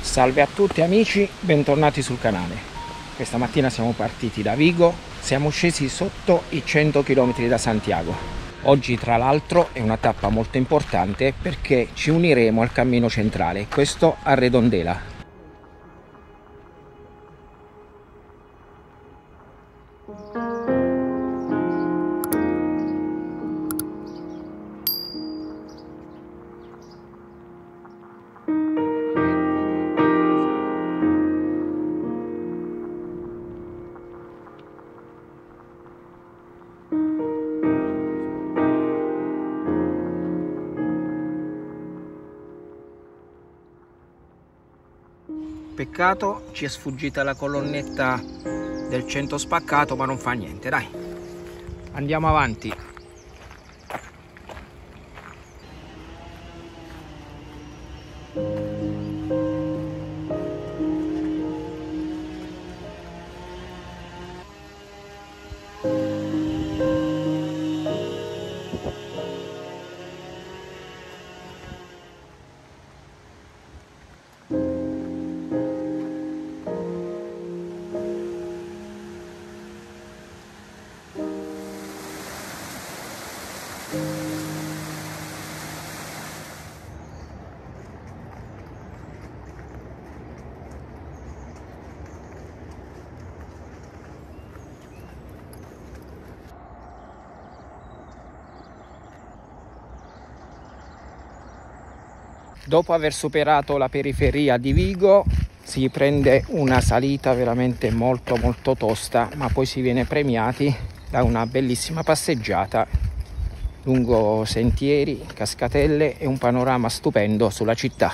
Salve a tutti amici, bentornati sul canale. Questa mattina siamo partiti da Vigo, siamo scesi sotto i 100 km da Santiago. Oggi tra l'altro è una tappa molto importante perché ci uniremo al cammino centrale, questo a Redondela. Peccato, ci è sfuggita la colonnetta del centro spaccato, ma non fa niente, dai. Andiamo avanti. Dopo aver superato la periferia di Vigo si prende una salita veramente molto tosta, ma poi si viene premiati da una bellissima passeggiata lungo sentieri, cascatelle e un panorama stupendo sulla città.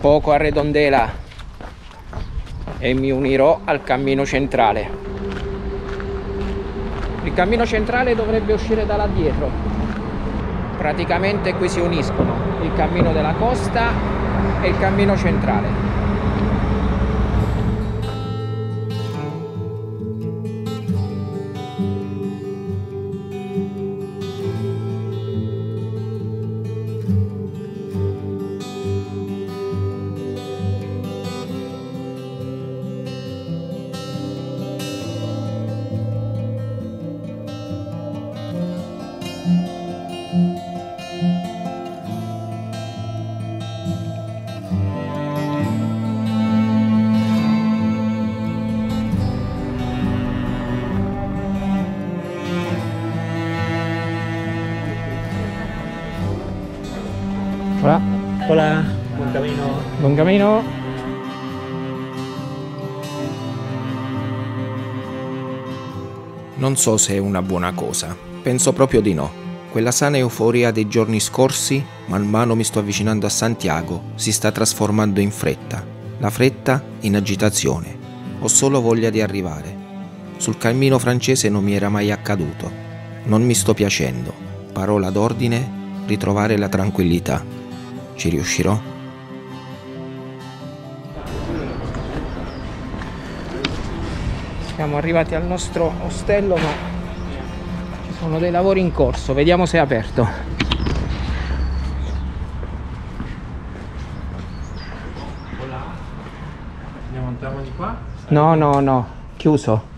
Poco a Redondela e mi unirò al cammino centrale. Il cammino centrale dovrebbe uscire da là dietro. Praticamente qui si uniscono il cammino della costa e il cammino centrale. Hola, buon cammino. Buon cammino. Non so se è una buona cosa, penso proprio di no. Quella sana euforia dei giorni scorsi, man mano mi sto avvicinando a Santiago, si sta trasformando in fretta. La fretta in agitazione. Ho solo voglia di arrivare. Sul cammino francese non mi era mai accaduto. Non mi sto piacendo. Parola d'ordine, ritrovare la tranquillità. Ci riuscirò? Siamo arrivati al nostro ostello, ma ci sono dei lavori in corso, vediamo se è aperto. Andiamo, andiamo di qua? No, no, no, chiuso.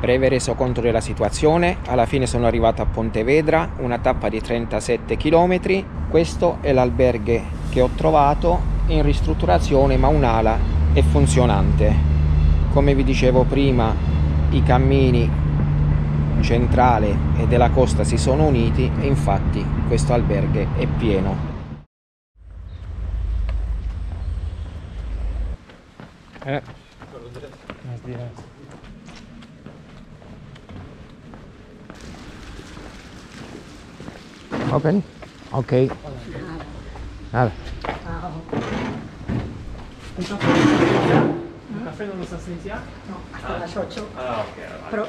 Breve resoconto della situazione, alla fine sono arrivato a Pontevedra, una tappa di 37 km. Questo è l'alberghe che ho trovato in ristrutturazione, ma un'ala è funzionante. Come vi dicevo prima, i cammini centrale e della costa si sono uniti e infatti questo albergo è pieno. Open? Ok. Un caffè non lo sa senza? No, hasta la 8. Ah, ok. Però...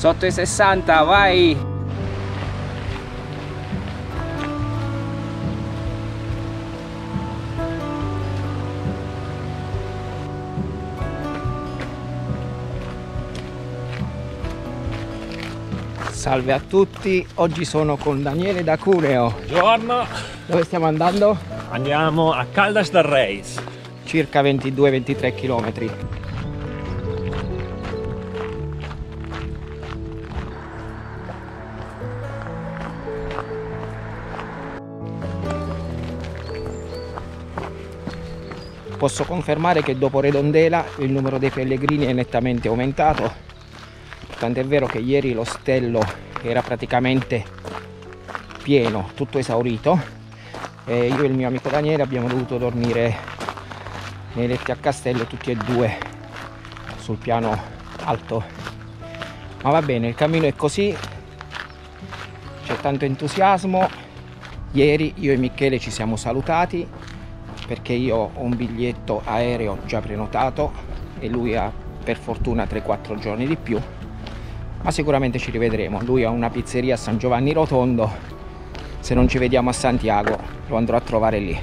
Sotto i 60, vai! Salve a tutti, oggi sono con Daniele da Cuneo. Buongiorno! Dove stiamo andando? Andiamo a Caldas de Reis. Circa 22-23 km. Posso confermare che dopo Redondela il numero dei pellegrini è nettamente aumentato, tant'è vero che ieri l'ostello era praticamente pieno, tutto esaurito, e io e il mio amico Daniele abbiamo dovuto dormire nei letti a castello tutti e due sul piano alto. Ma va bene, il cammino è così, c'è tanto entusiasmo. Ieri io e Michele ci siamo salutati perché io ho un biglietto aereo già prenotato e lui ha per fortuna 3-4 giorni di più, ma sicuramente ci rivedremo. Lui ha una pizzeria a San Giovanni Rotondo, se non ci vediamo a Santiago lo andrò a trovare lì.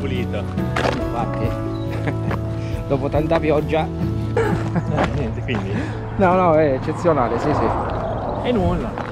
Pulito. Infatti dopo tanta pioggia niente, quindi no è eccezionale, sì e nulla.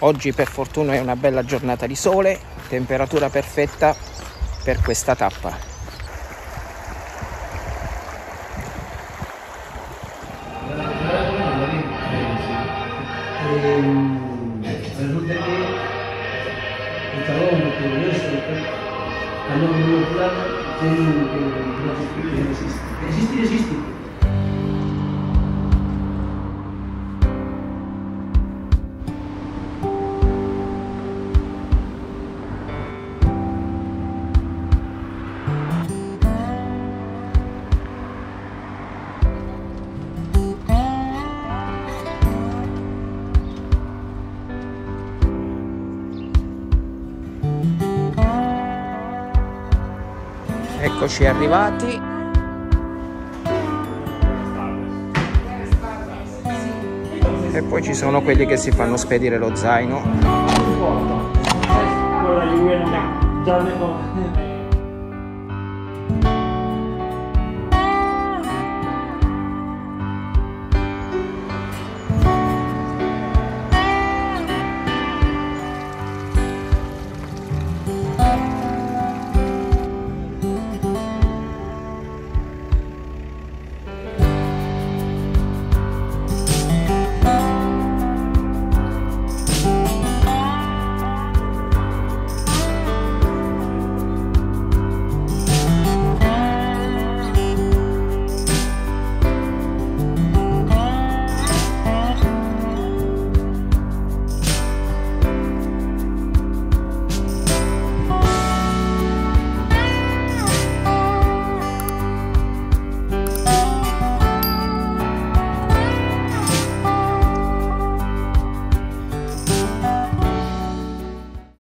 Oggi per fortuna è una bella giornata di sole, temperatura perfetta per questa tappa. Esiste. Eccoci arrivati. E poi ci sono quelli che si fanno spedire lo zaino.